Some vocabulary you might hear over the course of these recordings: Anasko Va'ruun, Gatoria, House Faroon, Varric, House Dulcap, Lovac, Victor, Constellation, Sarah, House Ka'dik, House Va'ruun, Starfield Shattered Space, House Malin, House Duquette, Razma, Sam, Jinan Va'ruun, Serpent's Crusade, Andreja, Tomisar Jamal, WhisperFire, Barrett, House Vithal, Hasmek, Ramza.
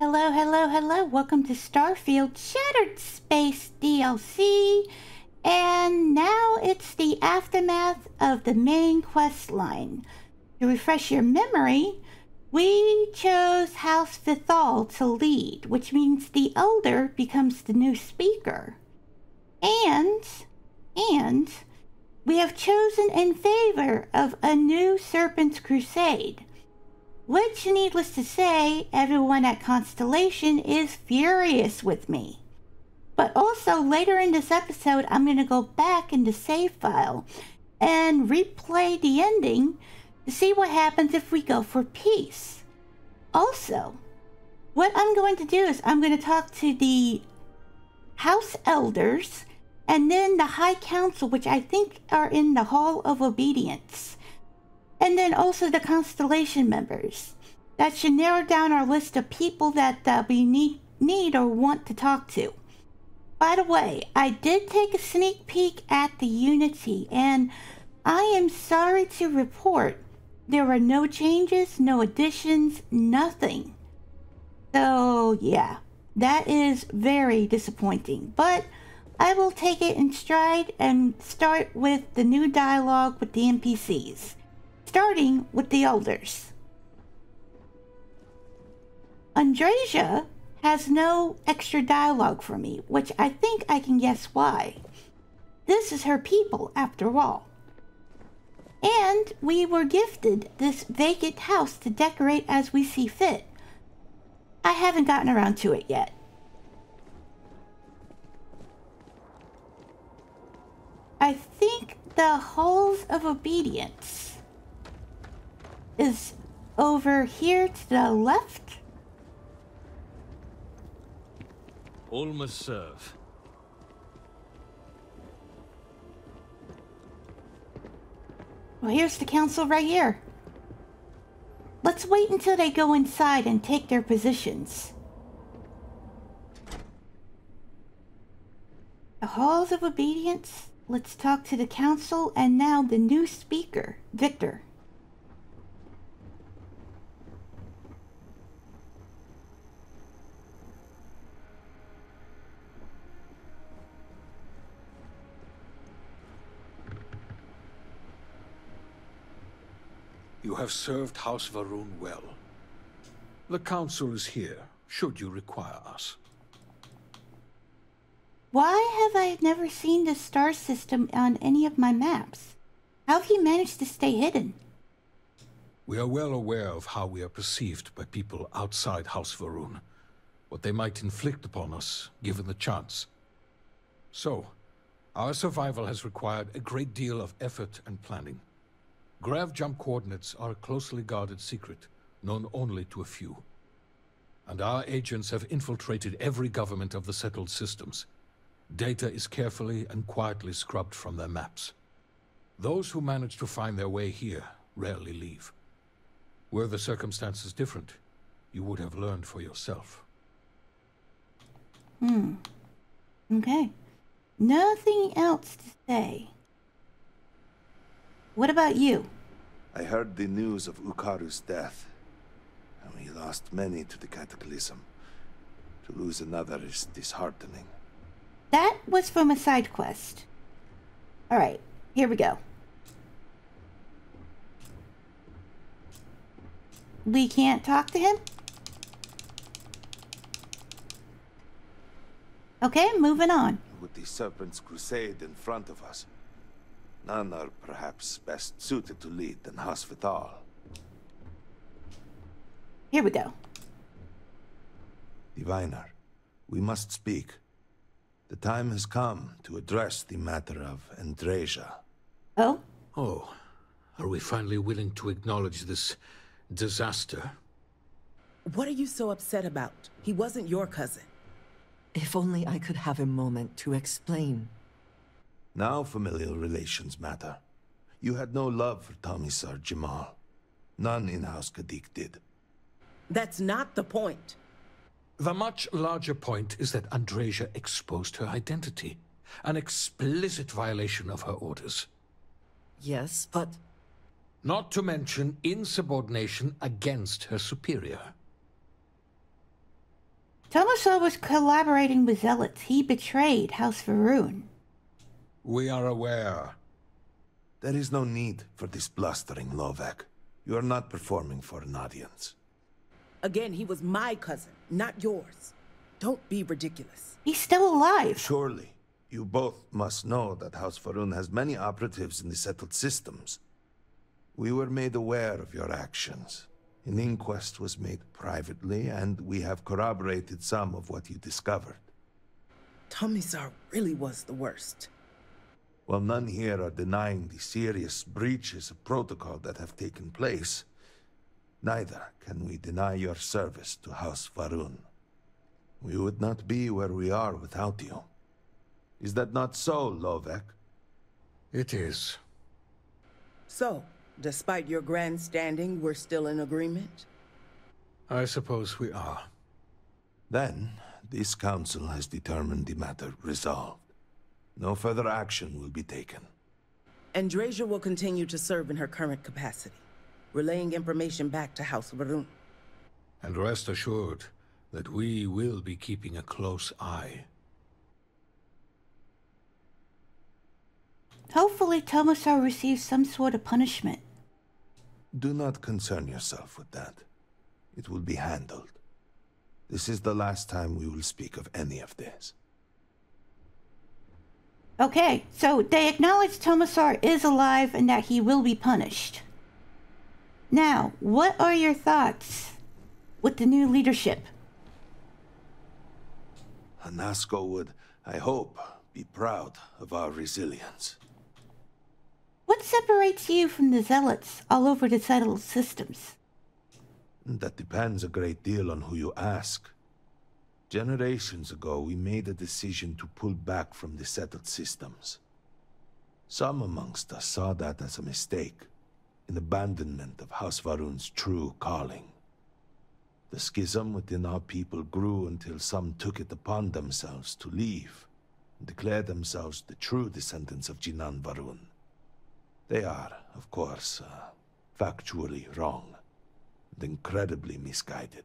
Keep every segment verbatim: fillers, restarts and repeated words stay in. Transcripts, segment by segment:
Hello, hello, hello. Welcome to Starfield Shattered Space D L C. And now it's the aftermath of the main quest line. To refresh your memory, we chose House Vithal to lead, which means the elder becomes the new speaker. And, and, we have chosen in favor of a new Serpent's Crusade, which, needless to say, everyone at Constellation is furious with me. But also, later in this episode, I'm going to go back in the save file and replay the ending to see what happens if we go for peace. Also, what I'm going to do is I'm going to talk to the House Elders and then the High Council, which I think are in the Hall of Obedience. And then also the Constellation members. That should narrow down our list of people that uh, we need, need or want to talk to. By the way, I did take a sneak peek at the Unity, and I am sorry to report there were no changes, no additions, nothing. So yeah, that is very disappointing, but I will take it in stride and start with the new dialogue with the N P Cs. Starting with the elders. Andreja has no extra dialogue for me, which I think I can guess why. This is her people, after all. And we were gifted this vacant house to decorate as we see fit. I haven't gotten around to it yet. I think the Halls of Obedience is over here to the left. All must serve. Well, here's the council right here. Let's wait until they go inside and take their positions. The Halls of Obedience. Let's talk to the council and now the new speaker, Victor. You have served House Va'ruun well. The council is here, should you require us. Why have I never seen this star system on any of my maps? How have you managed to stay hidden? We are well aware of how we are perceived by people outside House Va'ruun, what they might inflict upon us, given the chance. So, our survival has required a great deal of effort and planning. Grav jump coordinates are a closely guarded secret, known only to a few. And our agents have infiltrated every government of the settled systems. Data is carefully and quietly scrubbed from their maps. Those who manage to find their way here rarely leave. Were the circumstances different, you would have learned for yourself. Hmm. Okay. Nothing else to say. What about you? I heard the news of Ukaru's death, and we lost many to the cataclysm. To lose another is disheartening. That was from a side quest. All right, here we go. We can't talk to him? Okay, moving on. With the Serpent's Crusade in front of us, none are perhaps best suited to lead than House Vithal. Here we go. Diviner, we must speak. The time has come to address the matter of Andreja. Oh? Oh, are we finally willing to acknowledge this disaster? What are you so upset about? He wasn't your cousin. If only I could have a moment to explain. Now familial relations matter. You had no love for Tomisar Jamal. None in House Ka'dik did. That's not the point. The much larger point is that Andreja exposed her identity. An explicit violation of her orders. Yes, but... Not to mention insubordination against her superior. Tomisar was collaborating with zealots. He betrayed House Va'ruun. We are aware. There is no need for this blustering, Lovac. You are not performing for an audience. Again, he was my cousin, not yours. Don't be ridiculous. He's still alive. Surely. You both must know that House Faroon has many operatives in the settled systems. We were made aware of your actions. An inquest was made privately, and we have corroborated some of what you discovered. Tomisar really was the worst. While none here are denying the serious breaches of protocol that have taken place, neither can we deny your service to House Va'ruun. We would not be where we are without you. Is that not so, Lovac? It is. So, despite your grandstanding, we're still in agreement? I suppose we are. Then, this council has determined the matter resolved. No further action will be taken. Andreja will continue to serve in her current capacity, relaying information back to House Va'ruun. And rest assured that we will be keeping a close eye. Hopefully Tomisar receives some sort of punishment. Do not concern yourself with that. It will be handled. This is the last time we will speak of any of this. Okay, so they acknowledge Tomisar is alive and that he will be punished. Now, what are your thoughts with the new leadership? Anasko would, I hope, be proud of our resilience. What separates you from the zealots all over the settled systems? That depends a great deal on who you ask. Generations ago, we made a decision to pull back from the settled systems. Some amongst us saw that as a mistake, an abandonment of House Va'ruun's true calling. The schism within our people grew until some took it upon themselves to leave and declare themselves the true descendants of Jinan Va'ruun. They are, of course, uh, factually wrong and incredibly misguided.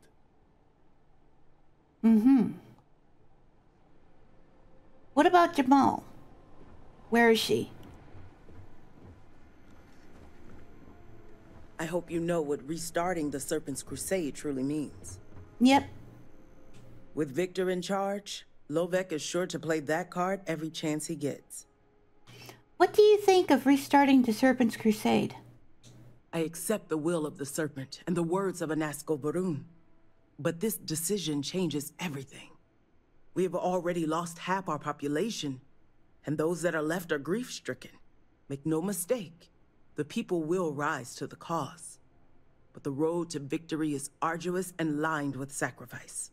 Mm-hmm. What about Jamal? Where is she? I hope you know what restarting the Serpent's Crusade truly means. Yep. With Victor in charge, Lovac is sure to play that card every chance he gets. What do you think of restarting the Serpent's Crusade? I accept the will of the Serpent and the words of Anasko Va'ruun. But this decision changes everything. We have already lost half our population, and those that are left are grief-stricken. Make no mistake, the people will rise to the cause. But the road to victory is arduous and lined with sacrifice.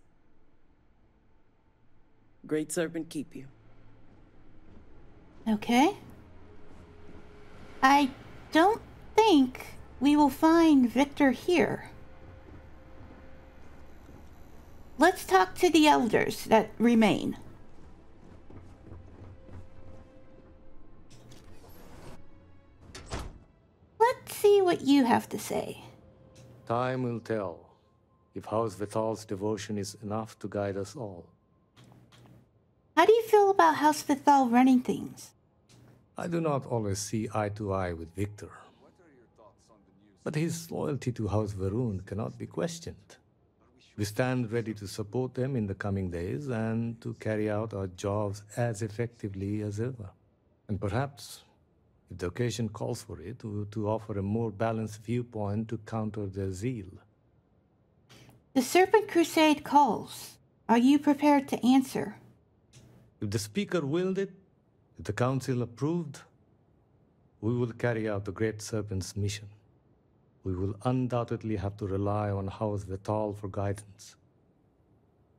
Great Serpent, keep you. Okay. I don't think we will find Victor here. Let's talk to the elders that remain. Let's see what you have to say. Time will tell if House Vithal's devotion is enough to guide us all. How do you feel about House Vithal running things? I do not always see eye to eye with Victor. But his loyalty to House Va'ruun cannot be questioned. We stand ready to support them in the coming days and to carry out our jobs as effectively as ever. And perhaps, if the occasion calls for it, to, to offer a more balanced viewpoint to counter their zeal. The Serpent Crusade calls. Are you prepared to answer? If the speaker willed it, if the council approved, we will carry out the Great Serpent's mission. We will undoubtedly have to rely on House Vithal for guidance.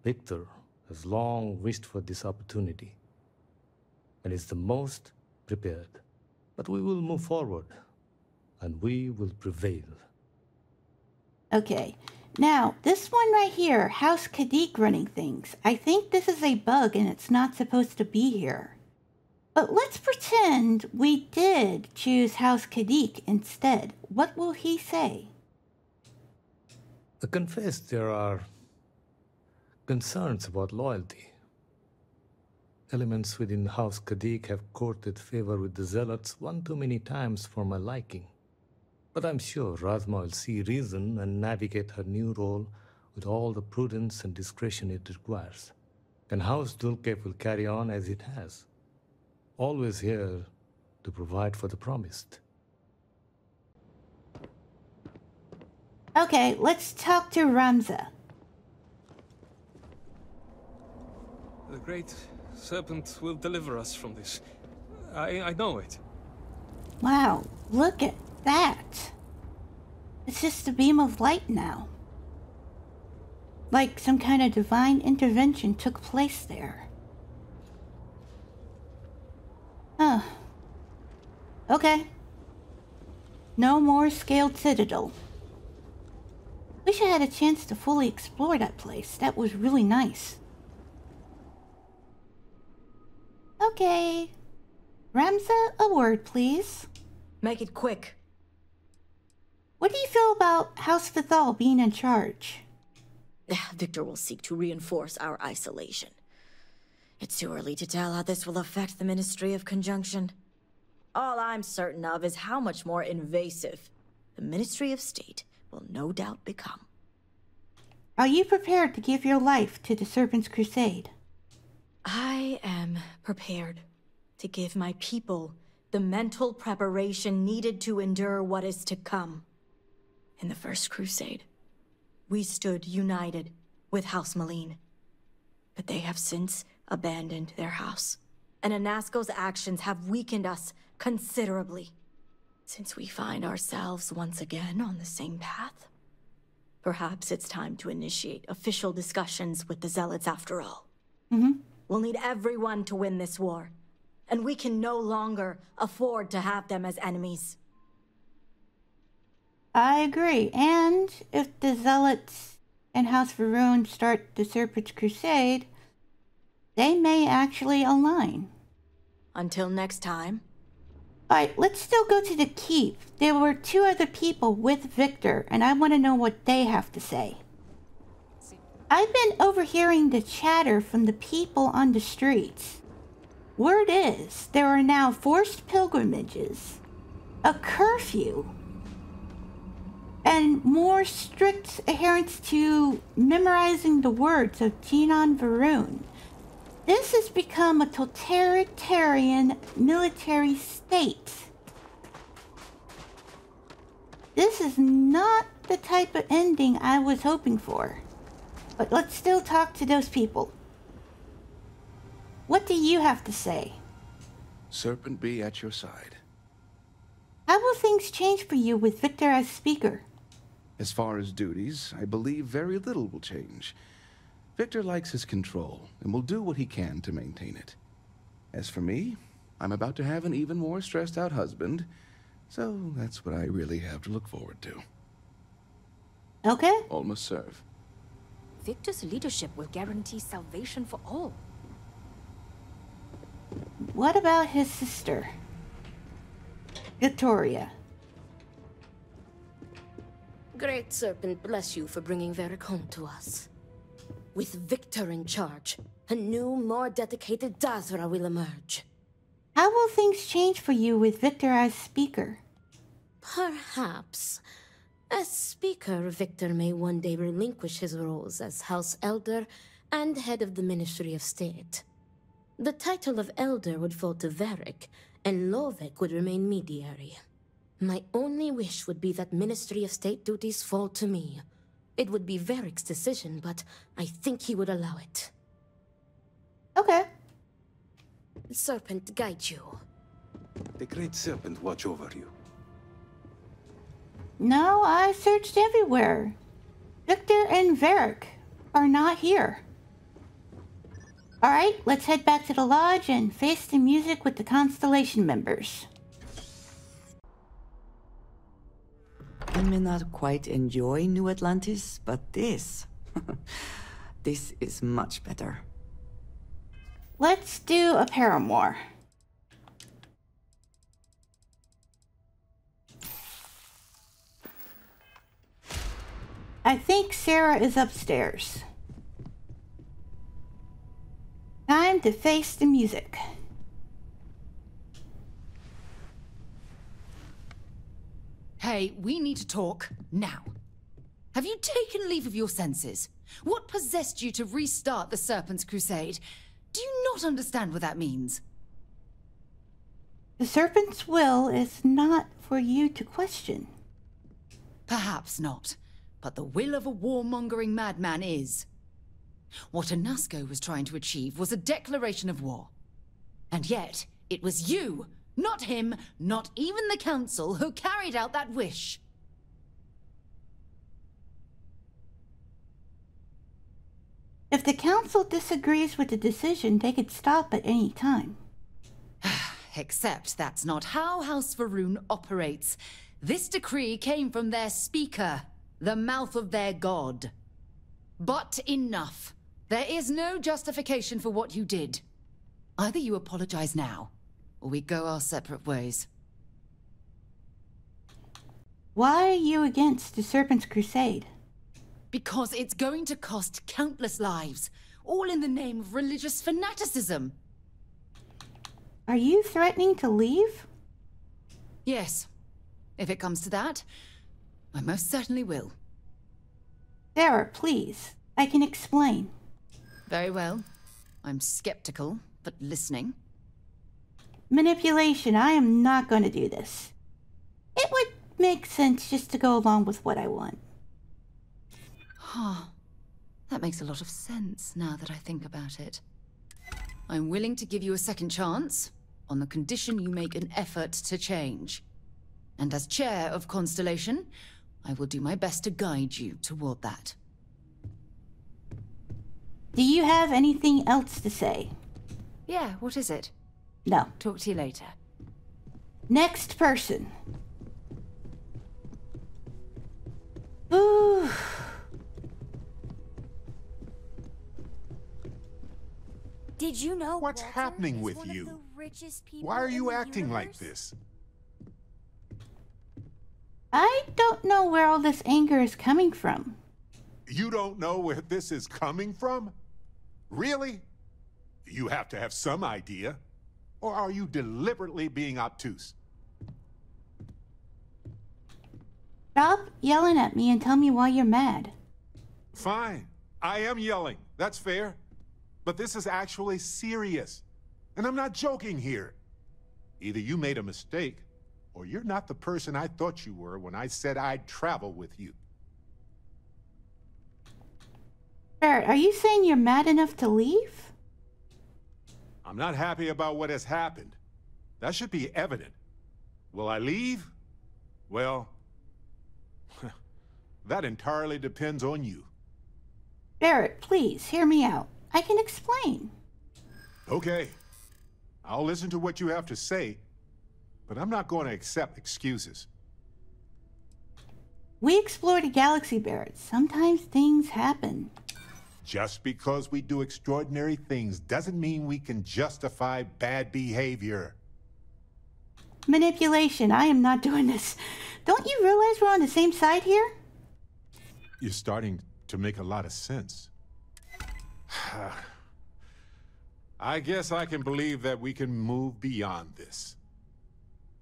Victor has long wished for this opportunity and is the most prepared. But we will move forward and we will prevail. Okay. Now, this one right here, House Ka'dik running things. I think this is a bug and it's not supposed to be here. But let's pretend we did choose House Ka'dik instead. What will he say? I confess there are concerns about loyalty. Elements within House Ka'dik have courted favor with the Zealots one too many times for my liking. But I'm sure Razma will see reason and navigate her new role with all the prudence and discretion it requires. And House Dulcap will carry on as it has, always here to provide for the promised. Okay, let's talk to Ramza. The Great Serpent will deliver us from this. I, I know it. Wow, look at that. It's just a beam of light now. Like some kind of divine intervention took place there. Huh. Okay. No more scaled citadel. Wish I had a chance to fully explore that place. That was really nice. Okay. Ramza, a word, please. Make it quick. What do you feel about House Vithal being in charge? Victor will seek to reinforce our isolation. It's too early to tell how this will affect the Ministry of Conjunction. All I'm certain of is how much more invasive the Ministry of State will no doubt become. Are you prepared to give your life to the Serpent's Crusade? I am prepared to give my people the mental preparation needed to endure what is to come. In the First Crusade, we stood united with House Malin, but they have since abandoned their house, and Anasko's actions have weakened us considerably. Since we find ourselves once again on the same path, perhaps it's time to initiate official discussions with the Zealots after all. Mm-hmm. We'll need everyone to win this war, and we can no longer afford to have them as enemies. I agree, and if the Zealots and House Va'ruun start the Serpent's Crusade, they may actually align. Until next time. Alright, let's still go to the keep. There were two other people with Victor, and I want to know what they have to say. I've been overhearing the chatter from the people on the streets. Word is, there are now forced pilgrimages, a curfew, and more strict adherence to memorizing the words of Jinan Va'ruun. This has become a totalitarian military state. This is not the type of ending I was hoping for. But let's still talk to those people. What do you have to say? Serpent be at your side. How will things change for you with Victor as speaker? As far as duties, I believe very little will change. Victor likes his control, and will do what he can to maintain it. As for me, I'm about to have an even more stressed-out husband, so that's what I really have to look forward to. Okay. All must serve. Victor's leadership will guarantee salvation for all. What about his sister? Gatoria. Great Serpent, bless you for bringing Varric home to us. With Victor in charge, a new, more dedicated Dazra will emerge. How will things change for you with Victor as speaker? Perhaps. As speaker, Victor may one day relinquish his roles as House Elder and head of the Ministry of State. The title of Elder would fall to Varric, and Lovac would remain mediary. My only wish would be that Ministry of State duties fall to me. It would be Varric's decision, but I think he would allow it. Okay. Serpent, guide you. The Great Serpent watch over you. No, I searched everywhere. Victor and Varric are not here. Alright, let's head back to the lodge and face the music with the Constellation members. I may not quite enjoy New Atlantis, but this... this is much better. Let's do a Paramore. I think Sarah is upstairs. time to face the music. Hey, we need to talk now. Have you taken leave of your senses? What possessed you to restart the Serpent's Crusade? Do you not understand what that means? The Serpent's will is not for you to question. Perhaps not, but the will of a warmongering madman is. What Anasko was trying to achieve was a declaration of war. And yet, it was you, not him, not even the Council, who carried out that wish. If the Council disagrees with the decision, they could stop at any time. Except that's not how House Va'ruun operates. This decree came from their speaker, the mouth of their god. But enough. There is no justification for what you did. Either you apologize now, or we go our separate ways. Why are you against the Serpent's Crusade? Because it's going to cost countless lives, all in the name of religious fanaticism. Are you threatening to leave? Yes. If it comes to that, I most certainly will. Sarah, please. I can explain. Very well. I'm skeptical, but listening. Manipulation. I am not going to do this. It would make sense just to go along with what I want. Huh. That makes a lot of sense now that I think about it. I'm willing to give you a second chance, on the condition you make an effort to change. And as chair of Constellation, I will do my best to guide you toward that. Do you have anything else to say? Yeah, what is it? No. Talk to you later. Next person. Ooh. Did you know what's Walter happening with you? Why are you acting universe? like this? I don't know where all this anger is coming from. You don't know where this is coming from? Really? You have to have some idea. Or are you deliberately being obtuse? Stop yelling at me and tell me why you're mad. Fine. I am yelling. That's fair. But this is actually serious, and I'm not joking here. Either you made a mistake, or you're not the person I thought you were when I said I'd travel with you. Barrett, are you saying you're mad enough to leave? I'm not happy about what has happened. That should be evident. Will I leave? Well, that entirely depends on you. Barrett, please, hear me out. I can explain. Okay. I'll listen to what you have to say, but I'm not going to accept excuses. We explored a galaxy, Barrett. Sometimes things happen. Just because we do extraordinary things doesn't mean we can justify bad behavior. Manipulation. I am not doing this. Don't you realize we're on the same side here? You're starting to make a lot of sense. I guess I can believe that we can move beyond this.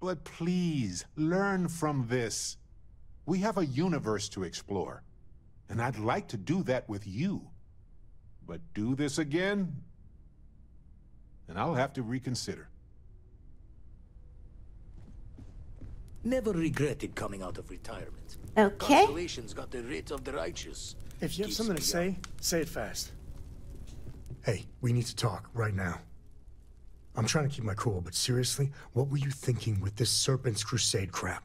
But please, learn from this. We have a universe to explore, and I'd like to do that with you. But do this again, and I'll have to reconsider. Never regretted coming out of retirement. Okay. Constellation's got the writ of the righteous. If you have something to say, say it fast. Hey, we need to talk right now. I'm trying to keep my cool, but seriously, what were you thinking with this Serpent's Crusade crap?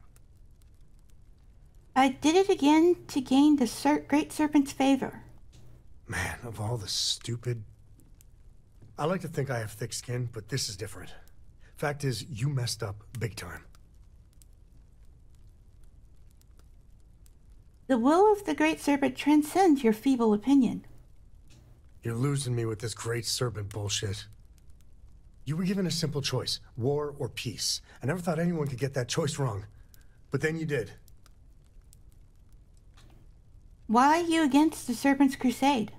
I did it again to gain the ser Great Serpent's favor. Man, of all the stupid... I like to think I have thick skin, but this is different. Fact is, you messed up big time. The will of the Great Serpent transcends your feeble opinion. You're losing me with this Great Serpent bullshit. You were given a simple choice, war or peace. I never thought anyone could get that choice wrong, but then you did. Why are you against the Serpent's Crusade?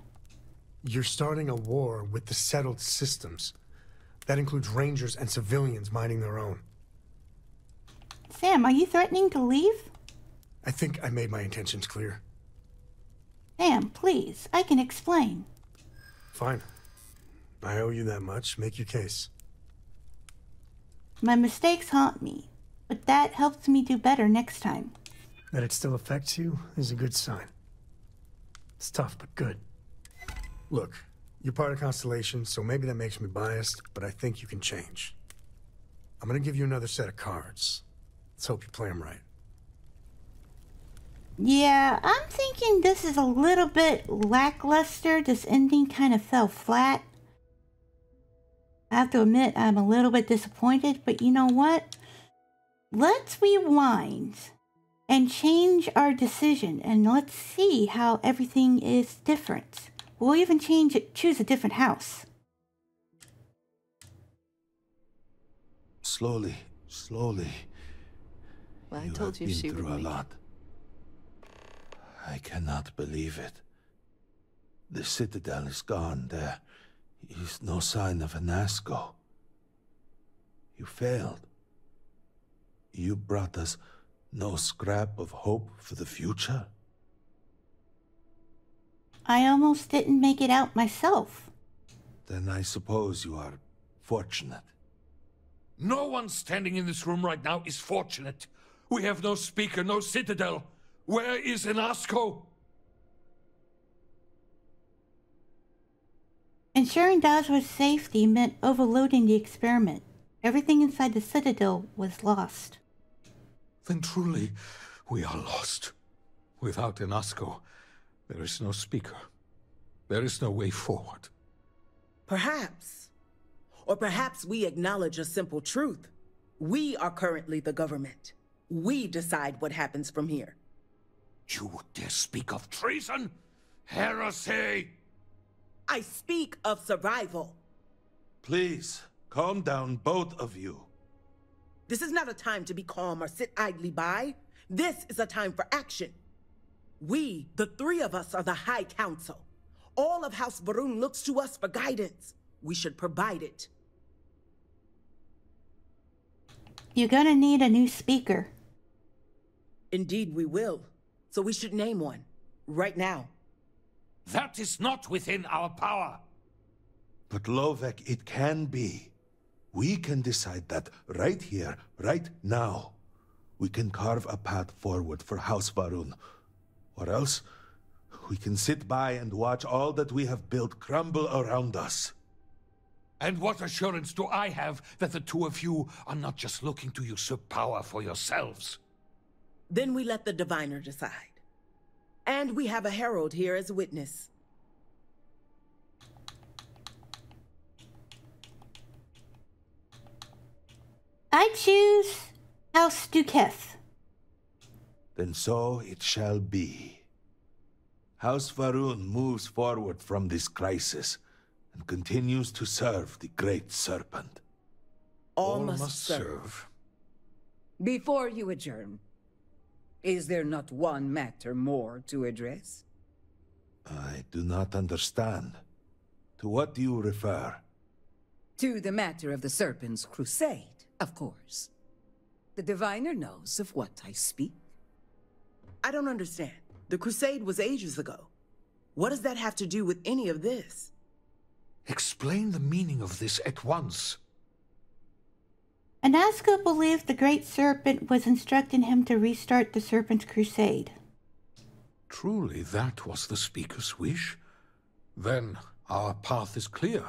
You're starting a war with the settled systems. That includes rangers and civilians minding their own. Sam, are you threatening to leave? I think I made my intentions clear. Sam, please. I can explain. Fine. I owe you that much. Make your case. My mistakes haunt me, but that helps me do better next time. That it still affects you is a good sign. It's tough, but good. Look, you're part of Constellation, so maybe that makes me biased, but I think you can change. I'm gonna give you another set of cards. Let's hope you play them right. Yeah, I'm thinking this is a little bit lackluster. This ending kind of fell flat. I have to admit, I'm a little bit disappointed, but you know what? Let's rewind and change our decision, and let's see how everything is different. We'll even change it, choose a different house. Slowly, slowly. Well, I told you she would make it. You have been through a lot. I cannot believe it. The Citadel is gone. There is no sign of Anasko. You failed. You brought us no scrap of hope for the future. I almost didn't make it out myself. Then I suppose you are fortunate. No one standing in this room right now is fortunate. We have no speaker, no citadel. Where is Anasko? Ensuring Dazra's safety meant overloading the experiment. Everything inside the citadel was lost. Then truly, we are lost. Without Anasko, there is no speaker. There is no way forward. Perhaps. Or perhaps we acknowledge a simple truth. We are currently the government. We decide what happens from here. You would dare speak of treason? Heresy! I speak of survival. Please, calm down, both of you. This is not a time to be calm or sit idly by. This is a time for action. We, the three of us, are the High Council. All of House Va'ruun looks to us for guidance. We should provide it. You're gonna need a new speaker. Indeed we will. So we should name one. Right now. That is not within our power. But Lovac, it can be. We can decide that right here, right now. We can carve a path forward for House Va'ruun. Or else, we can sit by and watch all that we have built crumble around us. And what assurance do I have that the two of you are not just looking to usurp power for yourselves? Then we let the diviner decide. And we have a herald here as a witness. I choose House Duquette. Then so it shall be. House Va'ruun moves forward from this crisis and continues to serve the Great Serpent. All, All must, must serve. serve. Before you adjourn, is there not one matter more to address? I do not understand. To what do you refer? To the matter of the Serpent's Crusade, of course. The diviner knows of what I speak. I don't understand. The crusade was ages ago. What does that have to do with any of this? Explain the meaning of this at once. Anasko believed the Great Serpent was instructing him to restart the Serpent's Crusade. Truly, that was the speaker's wish? Then our path is clear.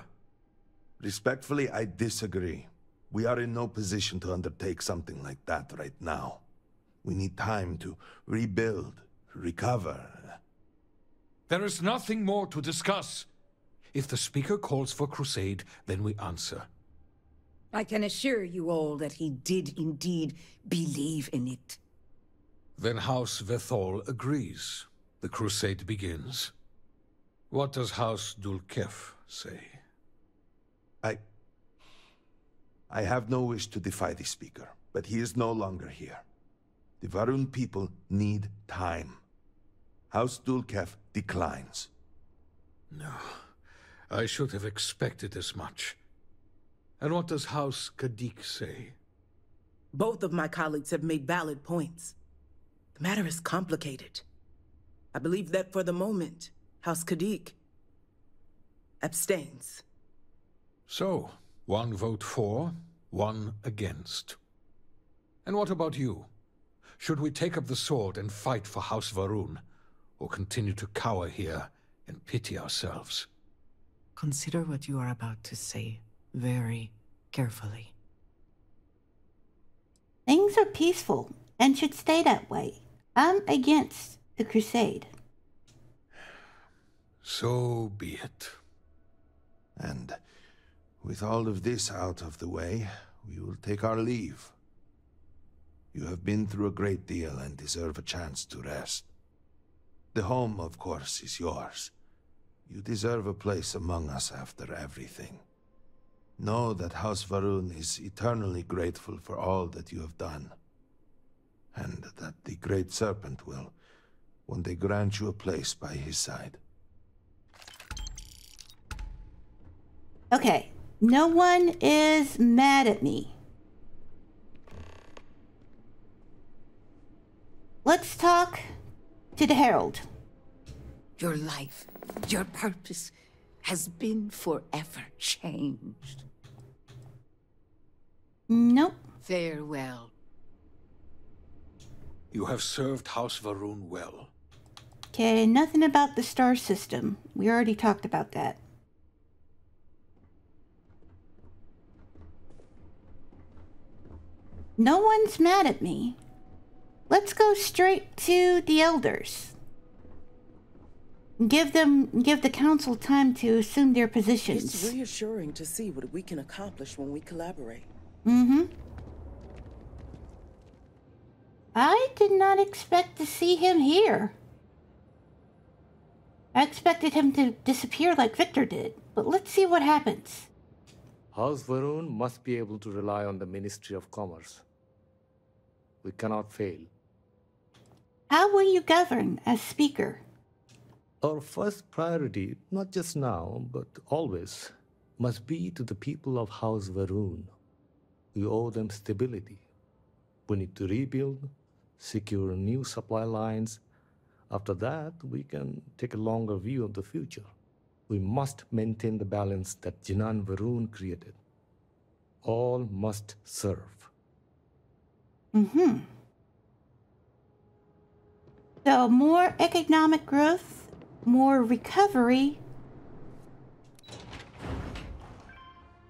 Respectfully, I disagree. We are in no position to undertake something like that right now. We need time to rebuild, recover. There is nothing more to discuss. If the speaker calls for crusade, then we answer. I can assure you all that he did indeed believe in it. Then House Vithal agrees. The crusade begins. What does House Dulcap say? I... I have no wish to defy the speaker, but he is no longer here. The Va'ruun people need time. House Dulcap declines. No. I should have expected as much. And what does House Ka'dik say? Both of my colleagues have made valid points. The matter is complicated. I believe that for the moment, House Ka'dik abstains. So, one vote for, one against. And what about you? Should we take up the sword and fight for House Va'ruun, or continue to cower here and pity ourselves? Consider what you are about to say very carefully. Things are peaceful and should stay that way. I'm against the crusade. So be it. And with all of this out of the way, we will take our leave. You have been through a great deal and deserve a chance to rest. The home, of course, is yours. You deserve a place among us after everything. Know that House Va'ruun is eternally grateful for all that you have done, and that the Great Serpent will one day grant you a place by his side. Okay, no one is mad at me. Let's talk to the Herald. Your life, your purpose, has been forever changed. Nope. Farewell. You have served House Va'ruun well. Okay, nothing about the star system. We already talked about that. No one's mad at me. Let's go straight to the elders. Give them, give the council time to assume their positions. It's reassuring to see what we can accomplish when we collaborate. Mm-hmm. I did not expect to see him here. I expected him to disappear like Victor did, but let's see what happens. House Va'ruun must be able to rely on the Ministry of Commerce. We cannot fail. How will you govern as speaker? Our first priority, not just now, but always, must be to the people of House Va'ruun. We owe them stability. We need to rebuild, secure new supply lines. After that, we can take a longer view of the future. We must maintain the balance that Jinan Va'ruun created. All must serve. Mm-hmm. So more economic growth, more recovery.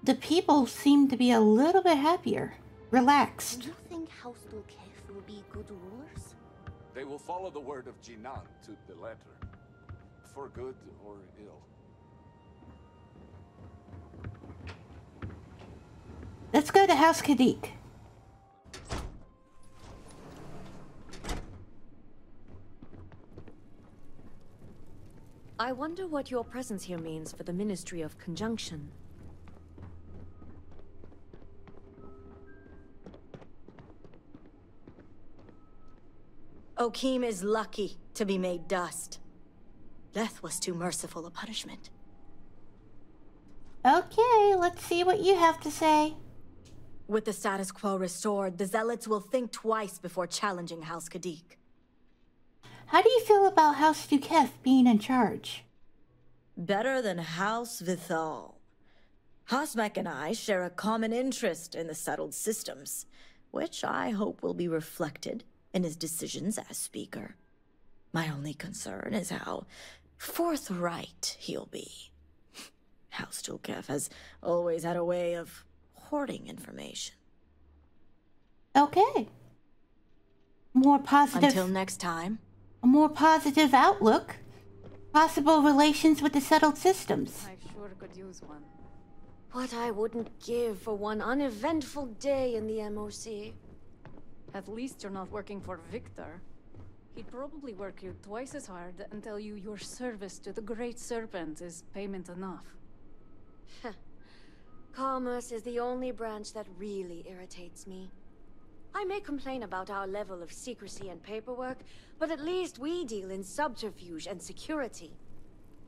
The people seem to be a little bit happier, relaxed. Do you think House Dulcap will be good rulers? They will follow the word of Jinan to the letter, for good or ill. Let's go to House Ka'dik. I wonder what your presence here means for the Ministry of Conjunction. Okim is lucky to be made dust. Death was too merciful a punishment. Okay, let's see what you have to say. With the status quo restored, the Zealots will think twice before challenging House Ka'dik. How do you feel about House Duquette being in charge? Better than House Vithal. Hasmek and I share a common interest in the settled systems, which I hope will be reflected in his decisions as speaker. My only concern is how forthright he'll be. House Dulcap has always had a way of hoarding information. Okay. More positive. Until next time. A more positive outlook, possible relations with the settled systems. I sure could use one. What I wouldn't give for one uneventful day in the M O C. At least you're not working for Victor. He'd probably work you twice as hard and tell you your service to the Great Serpent is payment enough. Commerce is the only branch that really irritates me. I may complain about our level of secrecy and paperwork, but at least we deal in subterfuge and security.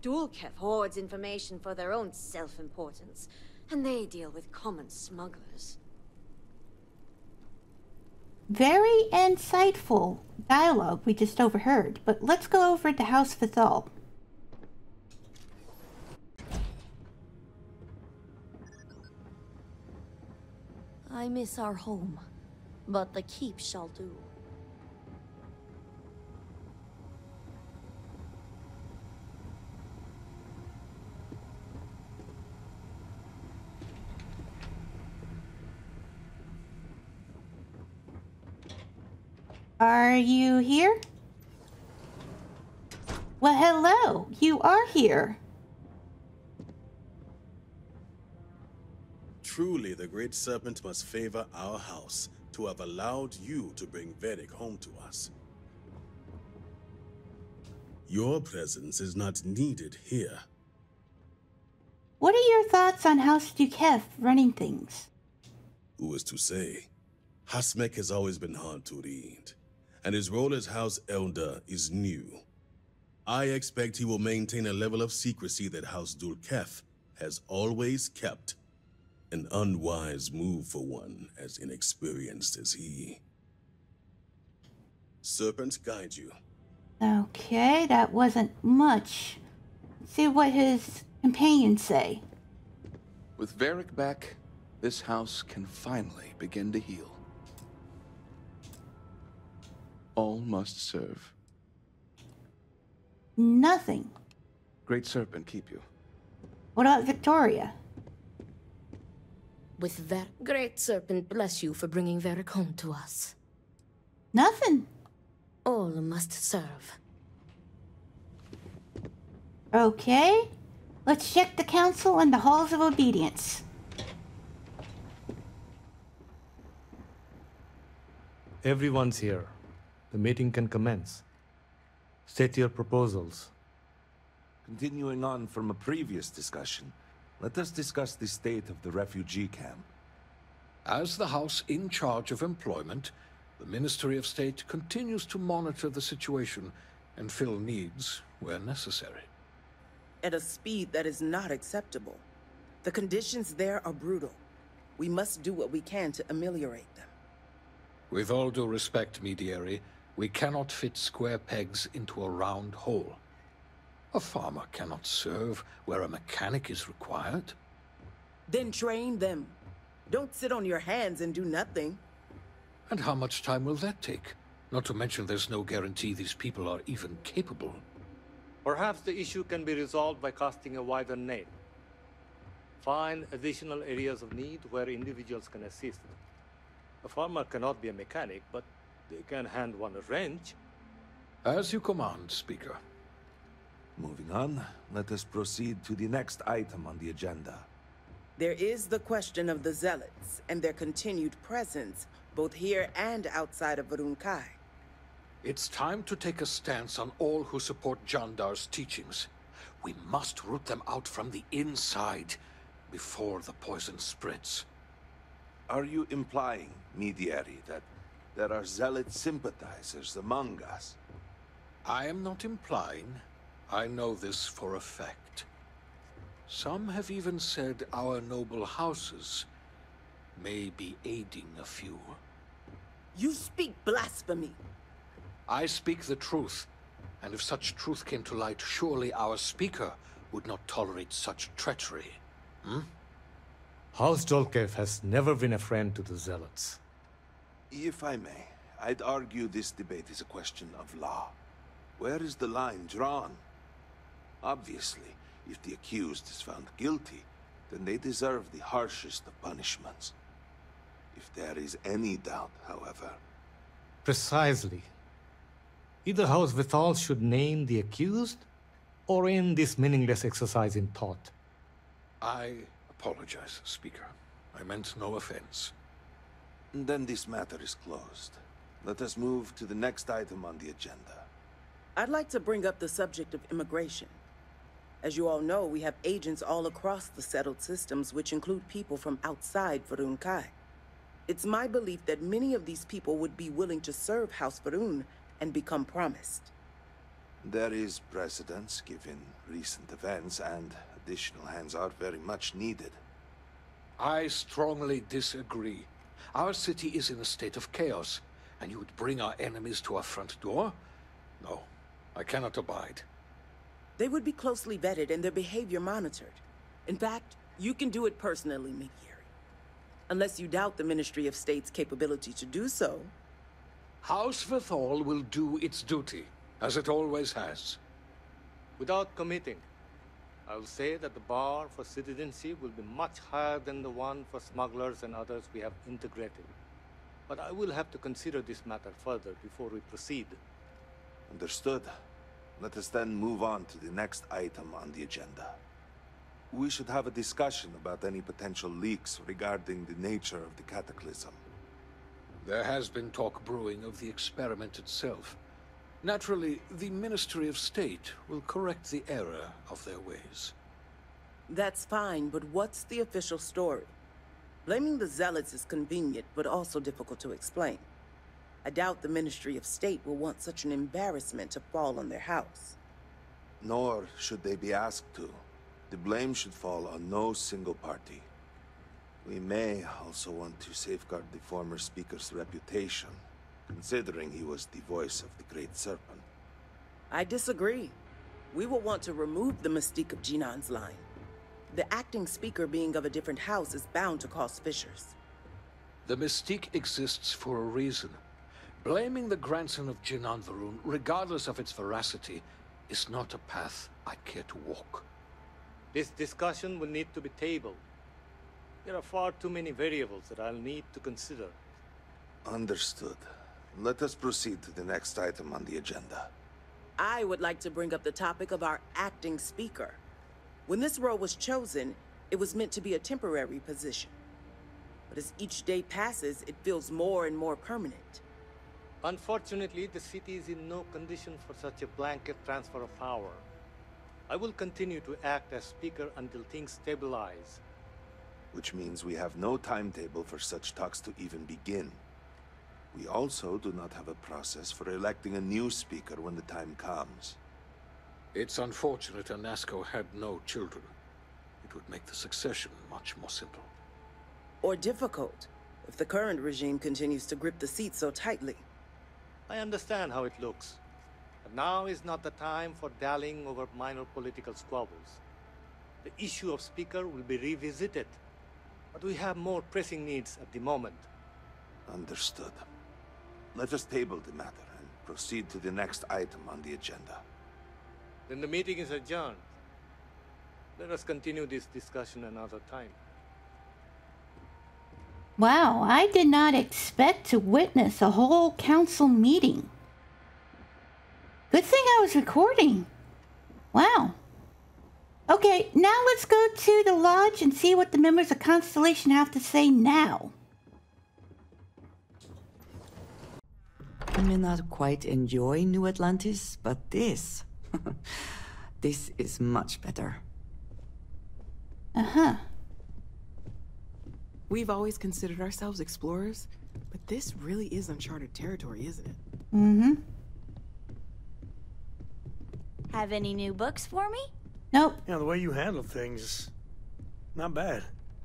Dulkaf hoards information for their own self-importance, and they deal with common smugglers. Very insightful dialogue we just overheard, but let's go over to House Vithal. I miss our home, but the keep shall do. Are you here? Well, hello, you are here. Truly, the Great Serpent must favor our house to have allowed you to bring Varric home to us. Your presence is not needed here. What are your thoughts on House Duquette running things? Who is to say? Hasmek has always been hard to read, and his role as House Elder is new. I expect he will maintain a level of secrecy that House Dulcap has always kept. An unwise move for one as inexperienced as he. Serpents guide you. Okay, that wasn't much. Let's see what his companions say. With Varric back, this house can finally begin to heal. All must serve. Nothing. Great Serpent, keep you. What about Victoria? With Ver... Great Serpent, bless you for bringing Varric home to us. Nothing. All must serve. Okay. Let's check the council and the halls of obedience. Everyone's here. The meeting can commence. State your proposals. Continuing on from a previous discussion, let us discuss the state of the refugee camp. As the house in charge of employment, the Ministry of State continues to monitor the situation and fill needs where necessary. At a speed that is not acceptable. The conditions there are brutal. We must do what we can to ameliorate them. With all due respect, Medieri, we cannot fit square pegs into a round hole. A farmer cannot serve where a mechanic is required. Then train them. Don't sit on your hands and do nothing. And how much time will that take? Not to mention there's no guarantee these people are even capable. Perhaps the issue can be resolved by casting a wider net. Find additional areas of need where individuals can assist. A farmer cannot be a mechanic, but they can hand one a wrench. As you command, Speaker. Moving on, let us proceed to the next item on the agenda. There is the question of the Zealots and their continued presence, both here and outside of Va'ruun Kai. It's time to take a stance on all who support Jandar's teachings. We must root them out from the inside before the poison spreads. Are you implying, Medieri, that there are zealot sympathizers among us? I am not implying. I know this for a fact. Some have even said our noble houses may be aiding a few. You speak blasphemy. I speak the truth, and if such truth came to light, surely our speaker would not tolerate such treachery. Hmm? House Dulcap has never been a friend to the Zealots. If I may, I'd argue this debate is a question of law. Where is the line drawn? Obviously, if the accused is found guilty, then they deserve the harshest of punishments. If there is any doubt, however... Precisely. Either House Vithal should name the accused, or end this meaningless exercise in thought. I... I apologize, Speaker. I meant no offense. Then this matter is closed. Let us move to the next item on the agenda. I'd like to bring up the subject of immigration. As you all know, we have agents all across the settled systems, which include people from outside Va'ruun Kai. It's my belief that many of these people would be willing to serve House Va'ruun and become promised. There is precedence given recent events, and additional hands are very much needed. I strongly disagree. Our city is in a state of chaos, and you would bring our enemies to our front door? No, I cannot abide. They would be closely vetted and their behavior monitored. In fact, you can do it personally, Mikyeri. Unless you doubt the Ministry of State's capability to do so. House Vithal will do its duty, as it always has. Without committing, I will say that the bar for citizenship will be much higher than the one for smugglers and others we have integrated. But I will have to consider this matter further before we proceed. Understood. Let us then move on to the next item on the agenda. We should have a discussion about any potential leaks regarding the nature of the cataclysm. There has been talk brewing of the experiment itself. Naturally, the Ministry of State will correct the error of their ways. That's fine, but what's the official story? Blaming the zealots is convenient, but also difficult to explain. I doubt the Ministry of State will want such an embarrassment to fall on their house. Nor should they be asked to. The blame should fall on no single party. We may also want to safeguard the former speaker's reputation, considering he was the voice of the Great Serpent. I disagree. We will want to remove the mystique of Jinan's line. The acting speaker being of a different house is bound to cause fissures. The mystique exists for a reason. Blaming the grandson of Jinan Va'ruun, regardless of its veracity, is not a path I care to walk. This discussion will need to be tabled. There are far too many variables that I'll need to consider. Understood. Let us proceed to the next item on the agenda. I would like to bring up the topic of our acting speaker. When this role was chosen, it was meant to be a temporary position. But as each day passes, it feels more and more permanent. Unfortunately, the city is in no condition for such a blanket transfer of power. I will continue to act as speaker until things stabilize. Which means we have no timetable for such talks to even begin. We also do not have a process for electing a new speaker when the time comes. It's unfortunate Anasko had no children. It would make the succession much more simple. Or difficult, if the current regime continues to grip the seat so tightly. I understand how it looks, but now is not the time for dallying over minor political squabbles. The issue of speaker will be revisited, but we have more pressing needs at the moment. Understood. Let us table the matter and proceed to the next item on the agenda. Then the meeting is adjourned. Let us continue this discussion another time. Wow, I did not expect to witness a whole council meeting. Good thing I was recording. Wow. Okay, now let's go to the lodge and see what the members of Constellation have to say now. I may not quite enjoy New Atlantis, but this... this is much better. Uh-huh. We've always considered ourselves explorers, but this really is uncharted territory, isn't it? Mm-hmm. Have any new books for me? Nope. Yeah, the way you handle things, not bad,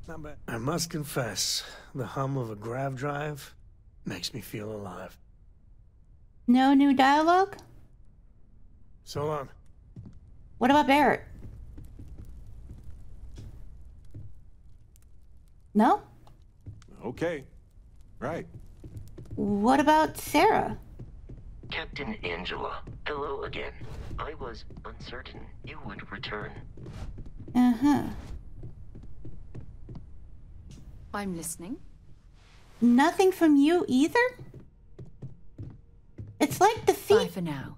not bad. I must confess, the hum of a grav drive makes me feel alive. No new dialogue? So long. What about Barrett? No? Okay. Right. What about Sarah? Captain Angela, hello again. I was uncertain you would return. Uh-huh. I'm listening. Nothing from you either? It's like the feed- Bye for now.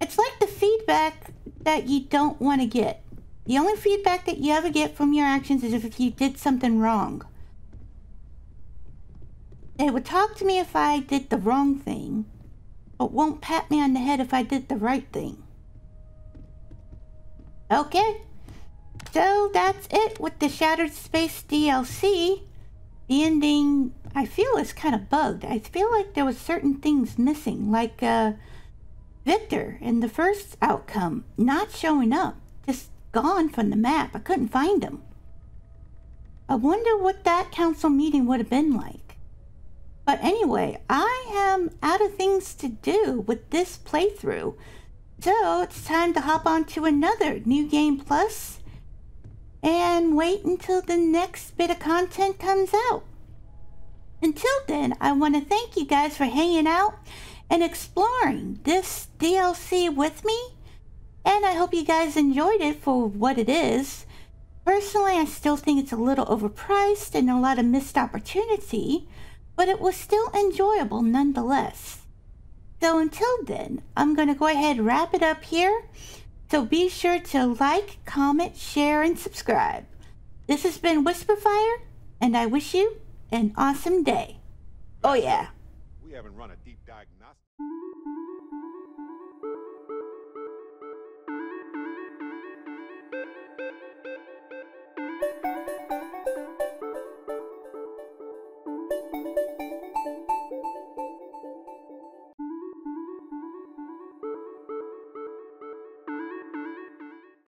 It's like the feedback that you don't want to get. The only feedback that you ever get from your actions is if you did something wrong. They would talk to me if I did the wrong thing, but won't pat me on the head if I did the right thing. Okay, so that's it with the Shattered Space D L C. The ending, I feel, is kind of bugged. I feel like there was certain things missing, like uh, Victor, in the first outcome, not showing up, just gone from the map. I couldn't find him. I wonder what that council meeting would have been like. But anyway, I am out of things to do with this playthrough. So it's time to hop on to another New Game Plus and wait until the next bit of content comes out. Until then, I want to thank you guys for hanging out and exploring this D L C with me. And I hope you guys enjoyed it for what it is. Personally, I still think it's a little overpriced and a lot of missed opportunity, but it was still enjoyable nonetheless. So until then, I'm going to go ahead and wrap it up here. So be sure to like, comment, share, and subscribe. This has been WhisperFire, and I wish you an awesome day. Oh yeah. We haven't run a deep dive.